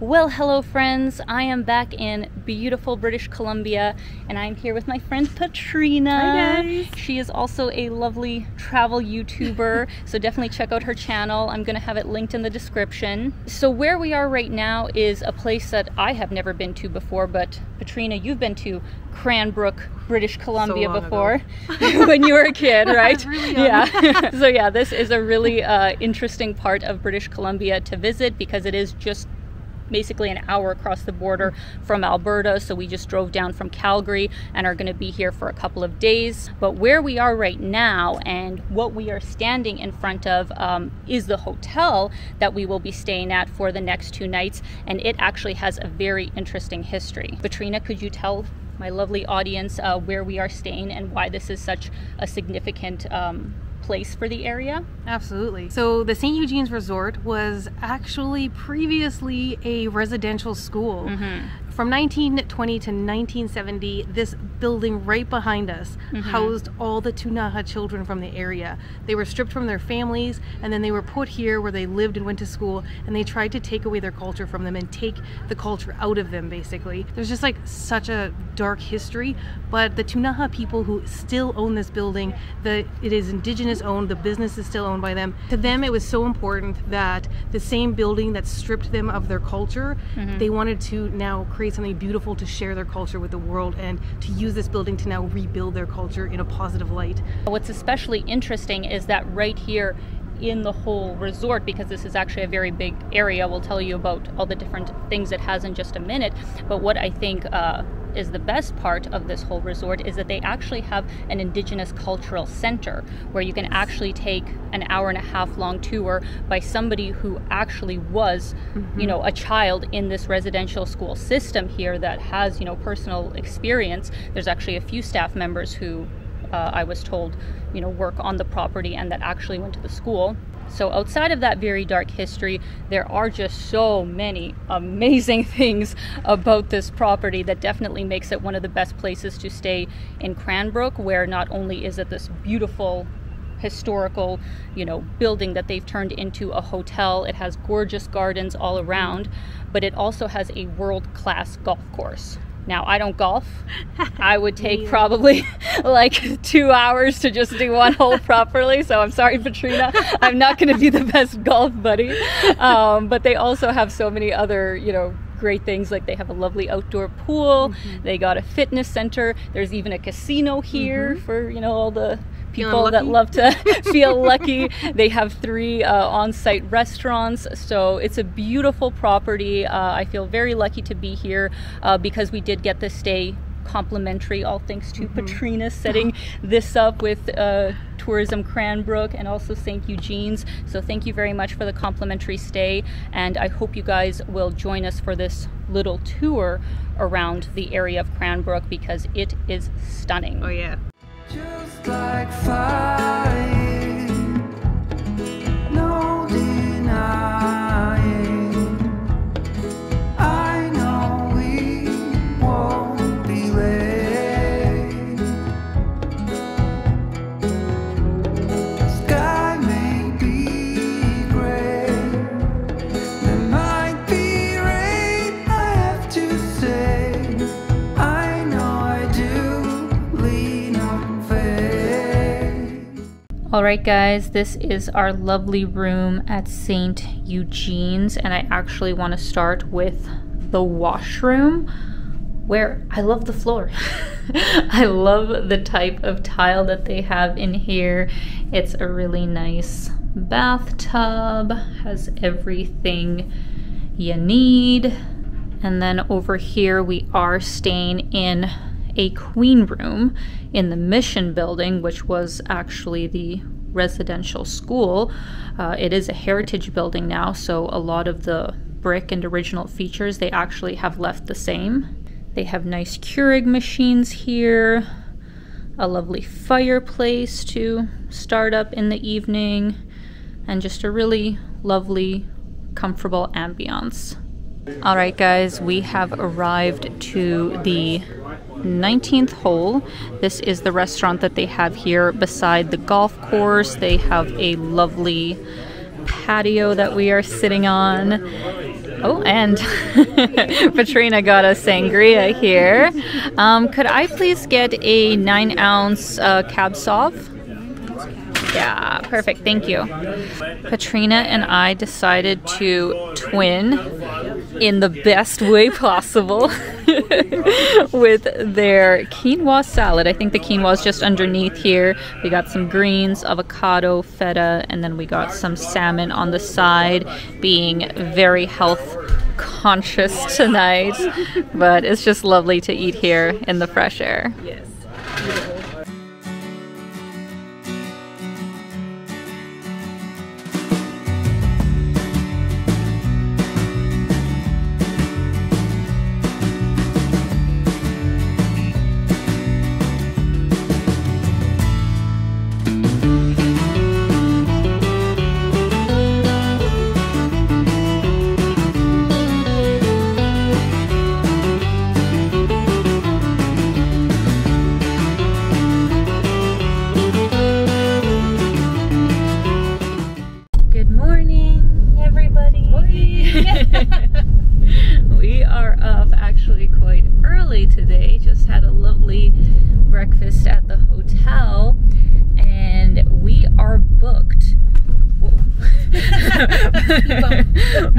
Well, hello friends, I am back in beautiful British Columbia and I'm here with my friend Petrena. Hi guys. She is also a lovely travel YouTuber, so definitely check out her channel. I'm gonna have it linked in the description. So where we are right now is a place that I have never been to before, but Petrena, you've been to Cranbrook, British Columbia before when you were a kid, right? Really young. Yeah. So yeah, this is a really interesting part of British Columbia to visit because it is just basically an hour across the border from Alberta. So we just drove down from Calgary and are going to be here for a couple of days. But where we are right now and what we are standing in front of is the hotel that we will be staying at for the next 2 nights, and it actually has a very interesting history. Petrena, could you tell my lovely audience where we are staying and why this is such a significant place for the area? Absolutely. So the St. Eugene's Resort was actually previously a residential school. Mm-hmm. From 1920 to 1970, this building right behind us housed all the Ktunaxa children from the area. They were stripped from their families and then they were put here where they lived and went to school, and they tried to take away their culture from them and take the culture out of them basically. There's just like such a dark history, but the Ktunaxa people who still own this building, it is indigenous owned, the business is still owned by them. To them it was so important that the same building that stripped them of their culture, they wanted to now create something beautiful to share their culture with the world and to use this building to now rebuild their culture in a positive light. What's especially interesting is that right here in the whole resort, because this is actually a very big area, we'll tell you about all the different things it has in just a minute, but what I think is the best part of this whole resort is that they actually have an Indigenous cultural center where you can actually take an hour-and-a-half long tour by somebody who actually was, you know, a child in this residential school system here that has, you know, personal experience. There's actually a few staff members who I was told, you know, work on the property and that actually went to the school. So outside of that very dark history, there are just so many amazing things about this property that definitely makes it one of the best places to stay in Cranbrook, where not only is it this beautiful historical, you know, building that they've turned into a hotel, it has gorgeous gardens all around, but it also has a world-class golf course. Now, I don't golf. I would take probably like 2 hours to just do one hole properly. So I'm sorry, Petrena, I'm not going to be the best golf buddy. But they also have so many other, you know, great things. Like they have a lovely outdoor pool. They got a fitness center. There's even a casino here for, you know, all the people that love to feel lucky. They have 3 on-site restaurants, so it's a beautiful property. I feel very lucky to be here because we did get this stay complimentary, all thanks to Petrena setting this up with Tourism Cranbrook and also St. Eugene's. So thank you very much for the complimentary stay, and I hope you guys will join us for this little tour around the area of Cranbrook because it is stunning. Oh yeah. Just like fire, no denying, I know we won't be late, the sky may be gray, there might be rain, I have to say, I know I do lean on. Alright guys, this is our lovely room at St. Eugene's, and I actually want to start with the washroom, where I love the floor. I love the type of tile that they have in here. It's a really nice bathtub, has everything you need. And then over here we are staying in a queen room in the mission building, which was actually the residential school. It is a heritage building now, so a lot of the brick and original features they actually have left the same. They have nice Keurig machines here, a lovely fireplace to start up in the evening, and just a really lovely comfortable ambience. All right, guys, we have arrived to the 19th hole. This is the restaurant that they have here beside the golf course. They have a lovely patio that we are sitting on. Oh, and Petrena got a sangria here. Could I please get a 9-ounce cab sauv? Yeah, perfect, thank you. Petrena and I decided to twin in the best way possible with their quinoa salad. I think the quinoa is just underneath here. We got some greens, avocado, feta, and then we got some salmon on the side, being very health conscious tonight. But it's just lovely to eat here in the fresh air. Yes.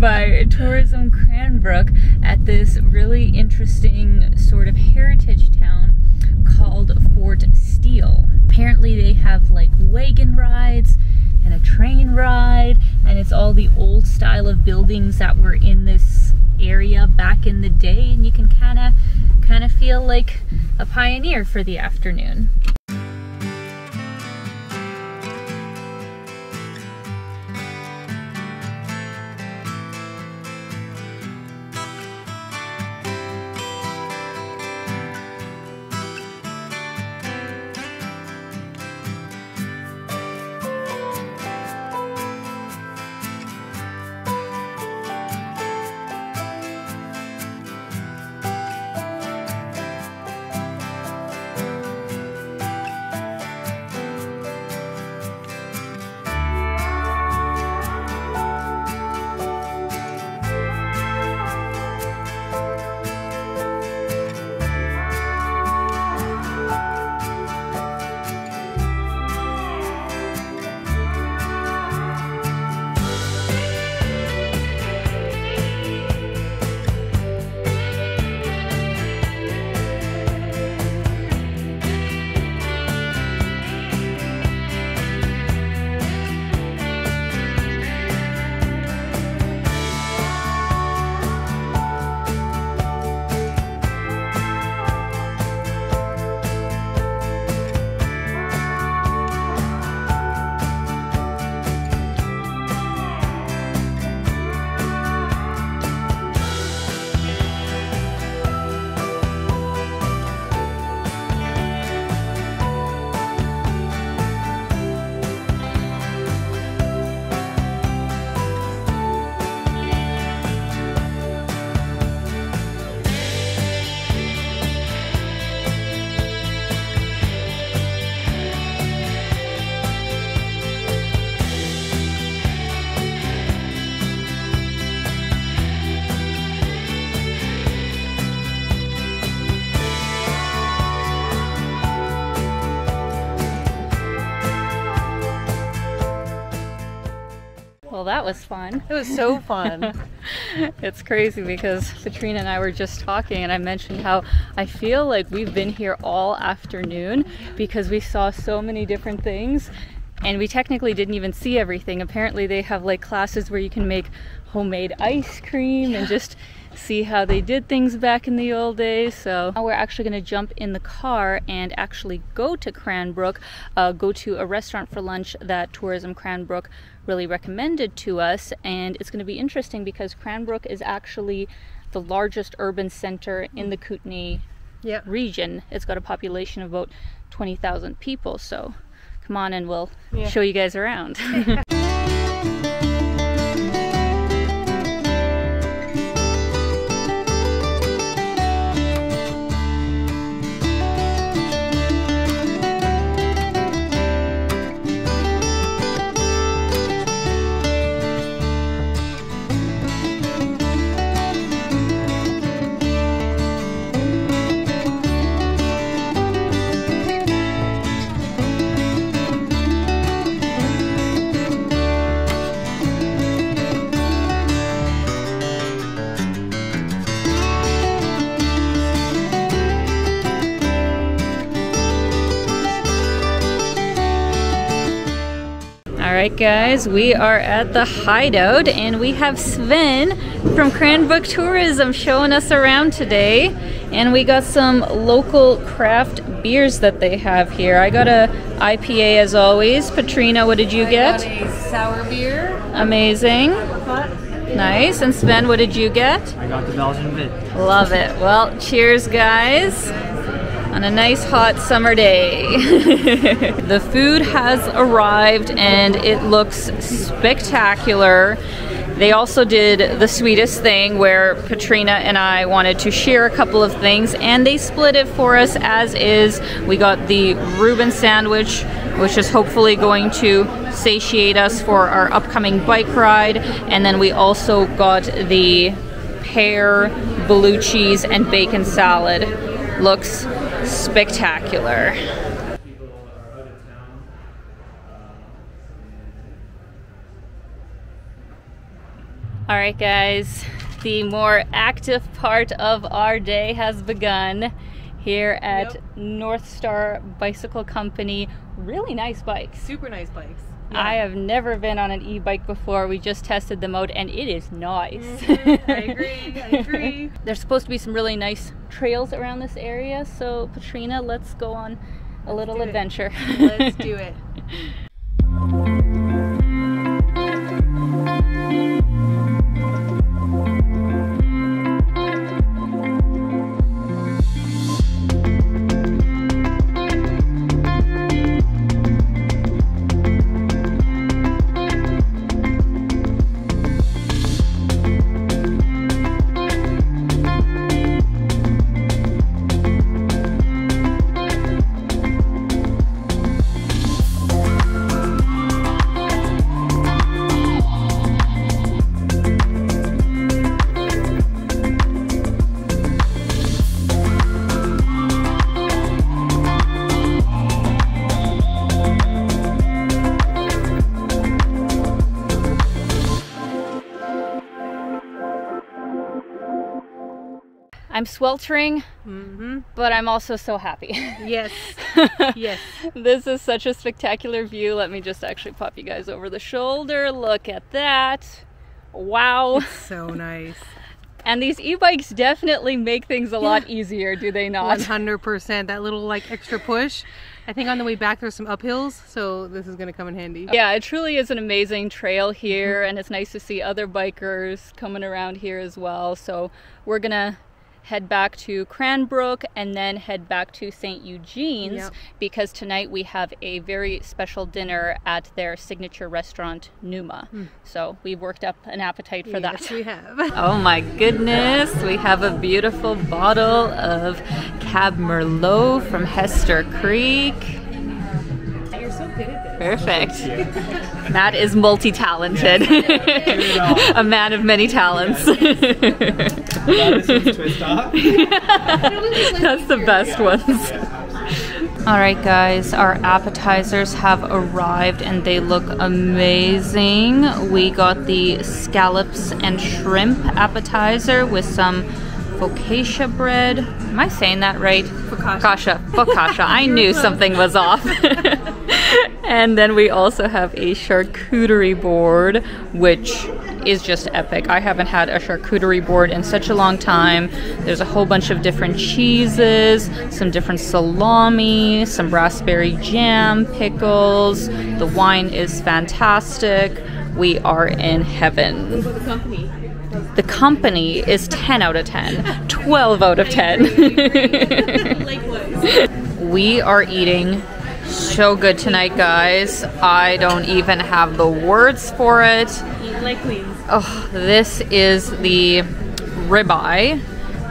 By Tourism Cranbrook at this really interesting sort of heritage town called Fort Steele. Apparently they have like wagon rides and a train ride, and it's all the old style of buildings that were in this area back in the day, and you can kind of feel like a pioneer for the afternoon. Well, that was fun. It was so fun. It's crazy because Petrena and I were just talking, and I mentioned how I feel like we've been here all afternoon because we saw so many different things, and we technically didn't even see everything. Apparently they have like classes where you can make homemade ice cream and just see how they did things back in the old days. So now we're actually going to jump in the car and actually go to Cranbrook, go to a restaurant for lunch that Tourism Cranbrook really recommended to us. And it's going to be interesting because Cranbrook is actually the largest urban center in the Kootenay region. It's got a population of about 20,000 people. So come on and we'll show you guys around. Alright guys, we are at the Hideout and we have Sven from Cranbrook Tourism showing us around today, and we got some local craft beers that they have here. I got a IPA as always. Petrena, what did you get? I got a sour beer. Amazing. Nice. And Sven, what did you get? I got the Belgian bit. Love it. Well, cheers guys. On a nice hot summer day. The food has arrived and it looks spectacular. They also did the sweetest thing where Petrena and I wanted to share a couple of things and they split it for us as is. We got the Reuben sandwich, which is hopefully going to satiate us for our upcoming bike ride, and then we also got the pear, blue cheese and bacon salad. Looks spectacular. All right guys, the more active part of our day has begun here at North Star Bicycle Company. Really nice bikes. Super nice bikes. Yeah. I have never been on an e-bike before. We just tested them out and it is nice. Mm-hmm. I agree. There's supposed to be some really nice trails around this area, so Petrena, let's go on a little adventure. Let's do it. I'm sweltering, but I'm also so happy. Yes, yes. This is such a spectacular view. Let me just actually pop you guys over the shoulder. Look at that. Wow. It's so nice. And these e-bikes definitely make things a lot easier, do they not? 100%. That little like extra push. I think on the way back there's some uphills, so this is going to come in handy. Yeah, it truly is an amazing trail here, and it's nice to see other bikers coming around here as well. So we're going to head back to Cranbrook and then head back to St. Eugene's because tonight we have a very special dinner at their signature restaurant, Numa. So we've worked up an appetite for that. We have. Oh my goodness, we have a beautiful bottle of Cab Merlot from Hester Creek. You're so good at this. Perfect. Matt is multi-talented. A man of many talents. That's the best ones. Alright guys, our appetizers have arrived and they look amazing. We got the scallops and shrimp appetizer with some focaccia bread. Am I saying that right? Focaccia. Focaccia. I knew something was off. And then we also have a charcuterie board, which is just epic. I haven't had a charcuterie board in such a long time. There's a whole bunch of different cheeses, some different salami, some raspberry jam, pickles. The wine is fantastic. We are in heaven. The company is 10 out of 10, 12 out of 10. We are eating so good tonight, guys. I don't even have the words for it. Eat like queens. Oh, this is the ribeye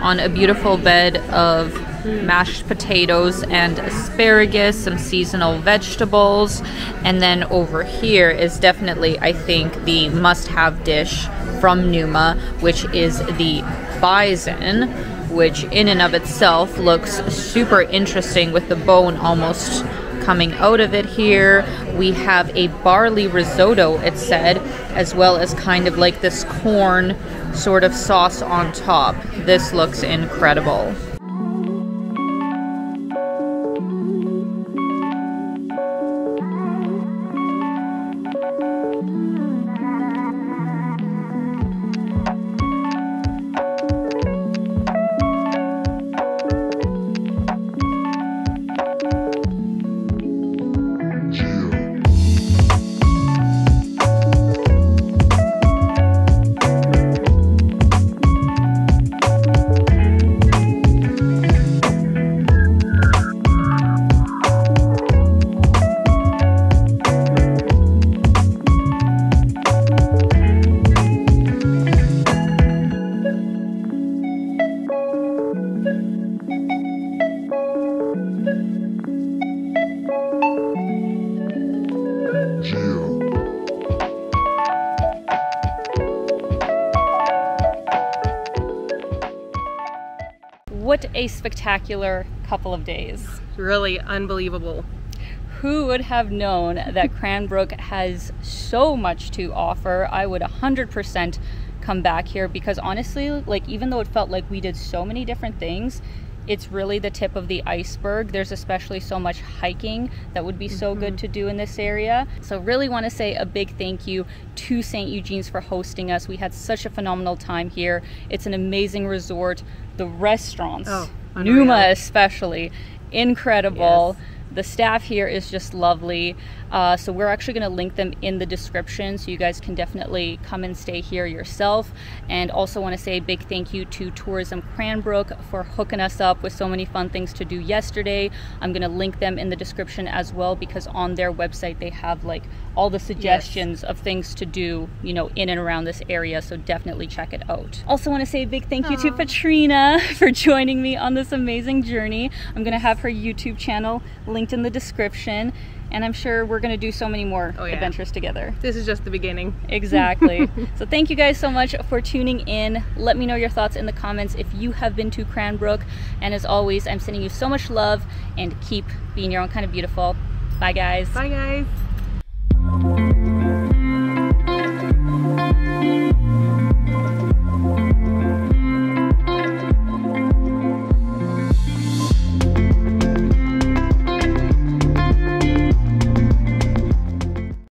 on a beautiful bed of mashed potatoes and asparagus, some seasonal vegetables, and then over here is definitely, I think, the must-have dish from Numa, which is the bison, which in and of itself looks super interesting with the bone almost coming out of it here. We have a barley risotto, it said, as well as kind of like this corn sort of sauce on top. This looks incredible. What a spectacular couple of days. Really unbelievable. Who would have known that Cranbrook has so much to offer? I would 100% come back here, because honestly, like, even though it felt like we did so many different things, it's really the tip of the iceberg. There's especially so much hiking that would be so good to do in this area. So really want to say a big thank you to St. Eugene's for hosting us. We had such a phenomenal time here. It's an amazing resort. The restaurants, Numa especially, incredible. Yes. The staff here is just lovely. So we're actually going to link them in the description, so you guys can definitely come and stay here yourself. And also want to say a big thank you to Tourism Cranbrook for hooking us up with so many fun things to do yesterday. I'm going to link them in the description as well, because on their website they have like all the suggestions of things to do, you know, in and around this area. So definitely check it out. Also want to say a big thank you to Petrena for joining me on this amazing journey. I'm going to have her YouTube channel linked in the description. And I'm sure we're going to do so many more adventures together. This is just the beginning. Exactly. So thank you guys so much for tuning in. Let me know your thoughts in the comments if you have been to Cranbrook. And as always, I'm sending you so much love, and keep being your own kind of beautiful. Bye guys. Bye guys.